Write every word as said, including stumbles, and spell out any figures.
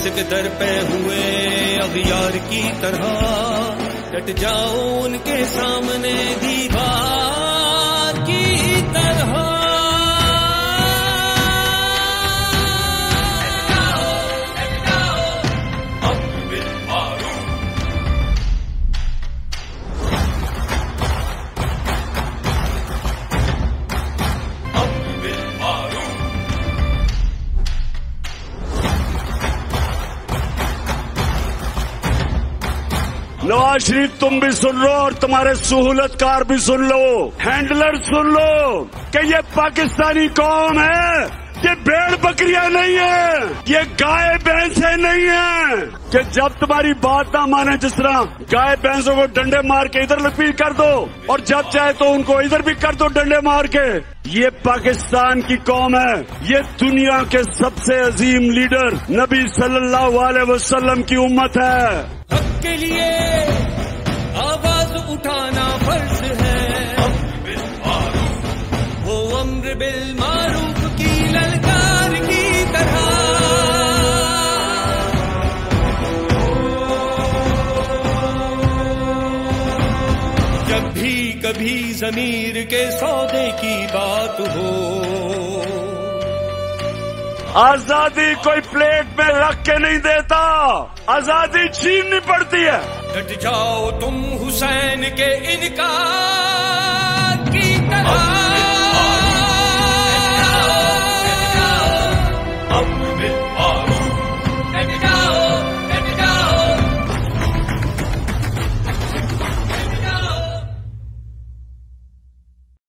उस के दर पे हुए अगियार की तरह डट जाओ उनके सामने दीवार की तरह। नवाज शरीफ तुम भी सुन लो और तुम्हारे सहूलतकार भी सुन लो, हैंडलर सुन लो कि ये पाकिस्तानी कौम है, ये भेड़ बकरियां नहीं है, ये गाय भैंसें नहीं है कि जब तुम्हारी बात ना माने जिस तरह गाय भैंसों को डंडे मार के इधर लपीट कर दो और जब चाहे तो उनको इधर भी कर दो डंडे मार के। ये पाकिस्तान की कौम है, ये दुनिया के सबसे अजीम लीडर नबी सल्लल्लाहु अलैहि वसल्लम की उम्मत है। हक के लिए आवाज उठाना फर्ज है, वो अम्र बिल मारूफ की ललकार की तरह। भी कभी जमीर के सौदे की बात हो, आजादी कोई प्लेट में रख के नहीं देता, आजादी छीननी पड़ती है। डट जाओ तुम हुसैन के इनकार।